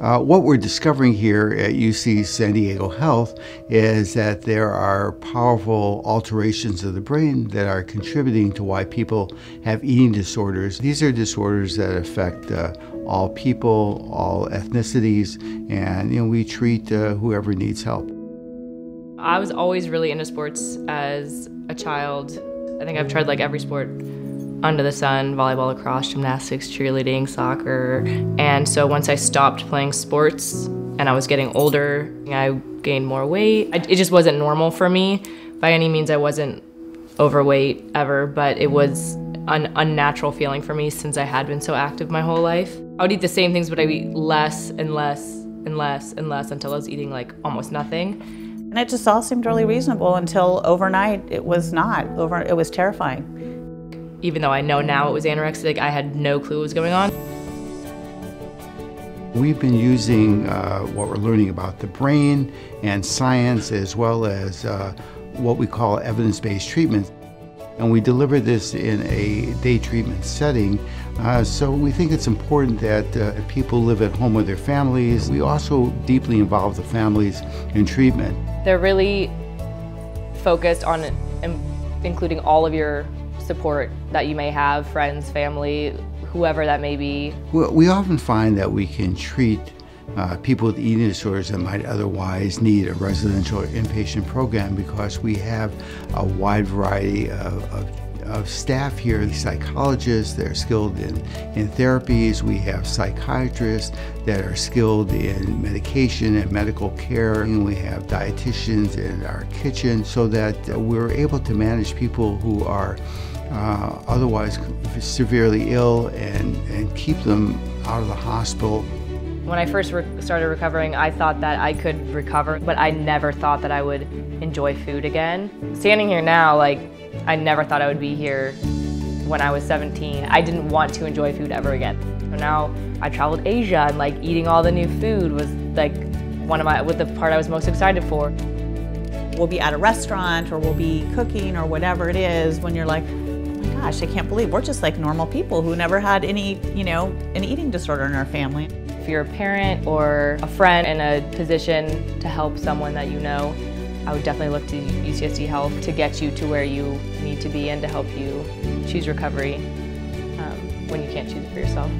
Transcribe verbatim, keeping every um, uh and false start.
Uh, what we're discovering here at U C San Diego Health is that there are powerful alterations of the brain that are contributing to why people have eating disorders. These are disorders that affect uh, all people, all ethnicities, and you know, we treat uh, whoever needs help. I was always really into sports as a child. I think I've tried like every sport under the sun: volleyball, lacrosse, gymnastics, cheerleading, soccer. And so once I stopped playing sports and I was getting older, I gained more weight. I, it just wasn't normal for me. By any means, I wasn't overweight ever, but it was an unnatural feeling for me since I had been so active my whole life. I would eat the same things, but I'd eat less and less and less and less until I was eating like almost nothing. And it just all seemed really reasonable until overnight it was not. Over, it was terrifying. Even though I know now it was anorexic, I had no clue what was going on. We've been using uh, what we're learning about the brain and science, as well as uh, what we call evidence-based treatments. And we deliver this in a day treatment setting. Uh, so we think it's important that uh, people live at home with their families. We also deeply involve the families in treatment. They're really focused on including all of your support that you may have, friends, family, whoever that may be. We often find that we can treat uh, people with eating disorders that might otherwise need a residential or inpatient program because we have a wide variety of, of, of staff here. Psychologists that are skilled in, in therapies, we have psychiatrists that are skilled in medication and medical care, and we have dietitians in our kitchen so that we're able to manage people who are Uh, otherwise severely ill and, and keep them out of the hospital. When I first re started recovering, I thought that I could recover, but I never thought that I would enjoy food again. Standing here now, like, I never thought I would be here when I was seventeen. I didn't want to enjoy food ever again. So now I traveled Asia, and like eating all the new food was like one of my, was the part I was most excited for. We'll be at a restaurant or we'll be cooking or whatever it is when you're like, gosh, I can't believe we're just like normal people who never had any, you know, an eating disorder in our family. If you're a parent or a friend in a position to help someone that you know, I would definitely look to U C S D Health to get you to where you need to be and to help you choose recovery um, when you can't choose it for yourself.